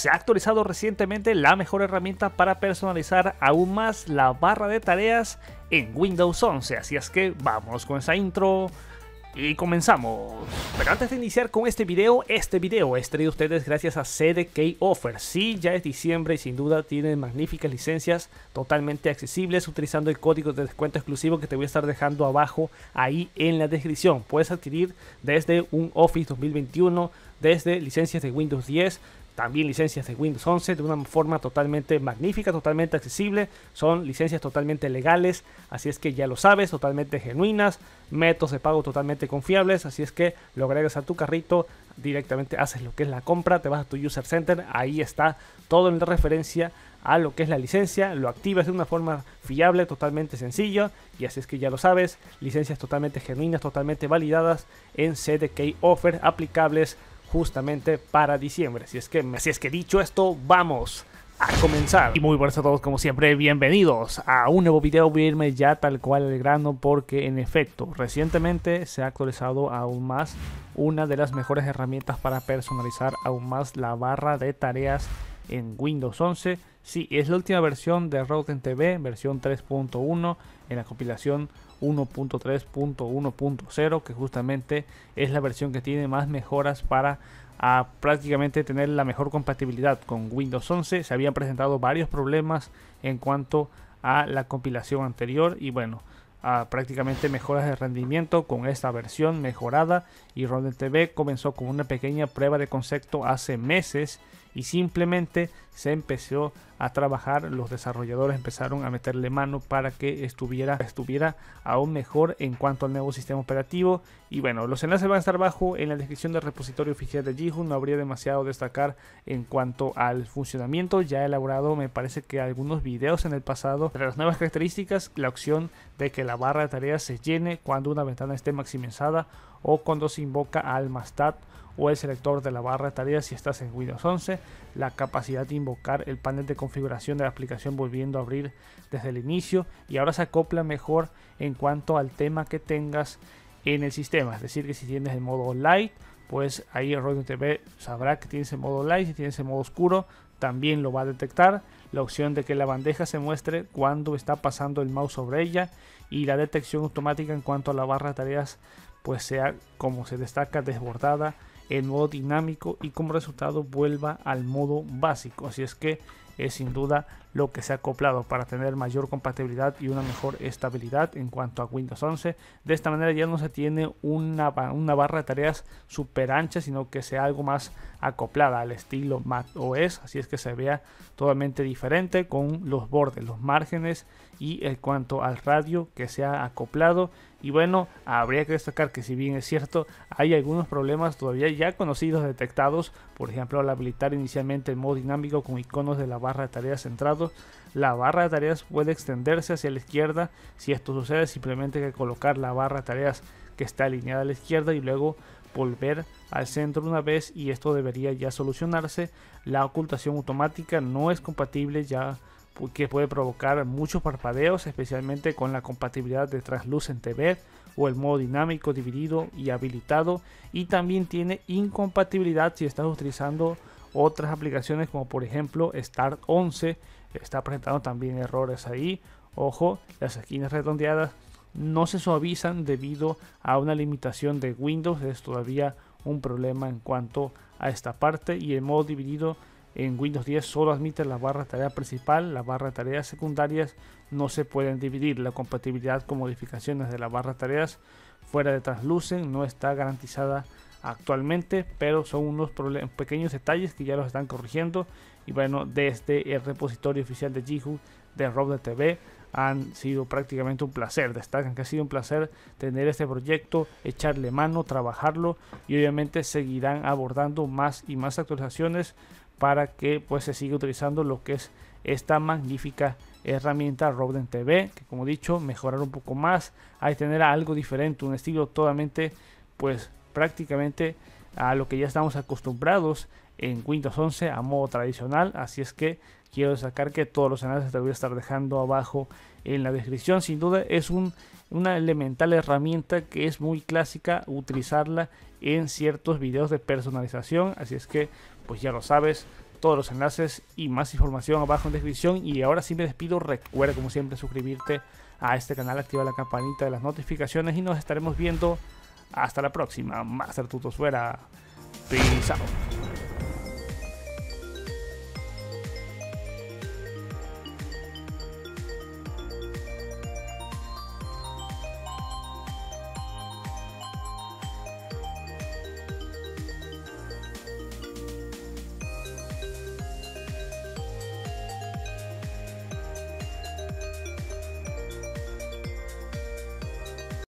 Se ha actualizado recientemente la mejor herramienta para personalizar aún más la barra de tareas en Windows 11, así es que vamos con esa intro y comenzamos. Pero antes de iniciar con este video es traído a ustedes gracias a CDKOffers. Sí, ya es diciembre y sin duda tienen magníficas licencias totalmente accesibles utilizando el código de descuento exclusivo que te voy a estar dejando abajo ahí en la descripción. Puedes adquirir desde un Office 2021, desde licencias de Windows 10, también licencias de Windows 11 de una forma totalmente magnífica, totalmente accesible. Son licencias totalmente legales, así es que ya lo sabes, totalmente genuinas, métodos de pago totalmente confiables, así es que lo agregas a tu carrito, directamente haces lo que es la compra, te vas a tu User Center, ahí está todo en la referencia a lo que es la licencia, lo activas de una forma fiable, totalmente sencilla, y así es que ya lo sabes, licencias totalmente genuinas, totalmente validadas en CDKOffers, aplicables justamente para diciembre. Así es que dicho esto, vamos a comenzar. Y muy buenas a todos, como siempre, bienvenidos a un nuevo video. Voy a irme ya tal cual al grano porque en efecto, recientemente se ha actualizado aún más una de las mejores herramientas para personalizar aún más la barra de tareas en Windows 11. Sí, es la última versión de RoundedTB, versión 3.1 en la compilación 1.3.1.0, que justamente es la versión que tiene más mejoras para prácticamente tener la mejor compatibilidad con Windows 11. Se habían presentado varios problemas en cuanto a la compilación anterior y bueno, prácticamente mejoras de rendimiento con esta versión mejorada. Y RoundedTB comenzó con una pequeña prueba de concepto hace meses y simplemente se empezó a trabajar, los desarrolladores empezaron a meterle mano para que estuviera aún mejor en cuanto al nuevo sistema operativo. Y bueno, los enlaces van a estar abajo en la descripción del repositorio oficial de GitHub. No habría demasiado destacar en cuanto al funcionamiento, ya he elaborado me parece que algunos videos en el pasado. Entre las nuevas características, la opción de que la barra de tareas se llene cuando una ventana esté maximizada o cuando se invoca al mastat o el selector de la barra de tareas si estás en Windows 11, la capacidad de invocar el panel de configuración de la aplicación volviendo a abrir desde el inicio, y ahora se acopla mejor en cuanto al tema que tengas en el sistema, es decir que si tienes el modo light, pues ahí RoundedTB sabrá que tienes el modo light, si tienes el modo oscuro también lo va a detectar. La opción de que la bandeja se muestre cuando está pasando el mouse sobre ella y la detección automática en cuanto a la barra de tareas pues sea, como se destaca, desbordada en modo dinámico y como resultado vuelva al modo básico. Así es que es sin duda lo que se ha acoplado para tener mayor compatibilidad y una mejor estabilidad en cuanto a Windows 11. De esta manera ya no se tiene una barra de tareas súper ancha, sino que sea algo más acoplada al estilo Mac OS. Así es que se vea totalmente diferente con los bordes, los márgenes y en cuanto al radio que sea acoplado. Y bueno, habría que destacar que si bien es cierto, hay algunos problemas todavía ya conocidos, detectados. Por ejemplo, al habilitar inicialmente el modo dinámico con iconos de la barra de tareas centrados, la barra de tareas puede extenderse hacia la izquierda. Si esto sucede, simplemente hay que colocar la barra de tareas que está alineada a la izquierda y luego volver al centro una vez, y esto debería ya solucionarse. La ocultación automática no es compatible ya, que puede provocar muchos parpadeos, especialmente con la compatibilidad de RoundedTB o el modo dinámico dividido y habilitado, y también tiene incompatibilidad si estás utilizando otras aplicaciones como por ejemplo Start 11, está presentando también errores ahí. Ojo, las esquinas redondeadas no se suavizan debido a una limitación de Windows, es todavía un problema en cuanto a esta parte, y el modo dividido en Windows 10 solo admite la barra de tarea principal, la barra de tareas secundarias no se pueden dividir. La compatibilidad con modificaciones de la barra de tareas fuera de Translucent no está garantizada actualmente, pero son unos pequeños detalles que ya los están corrigiendo. Y bueno, desde el repositorio oficial de GitHub de RoundedTB han sido prácticamente un placer, destacan que ha sido un placer tener este proyecto, echarle mano, trabajarlo, y obviamente seguirán abordando más y más actualizaciones para que pues se siga utilizando lo que es esta magnífica herramienta RoundedTB, que como he dicho, mejorar un poco más, hay tener algo diferente, un estilo totalmente pues prácticamente a lo que ya estamos acostumbrados en Windows 11 a modo tradicional. Así es que quiero destacar que todos los enlaces te voy a estar dejando abajo en la descripción. Sin duda es una elemental herramienta que es muy clásica utilizarla en ciertos videos de personalización, así es que pues ya lo sabes, todos los enlaces y más información abajo en la descripción. Y ahora sí me despido, recuerda como siempre suscribirte a este canal, activa la campanita de las notificaciones y nos estaremos viendo hasta la próxima. Más Artutos fuera. Peace out.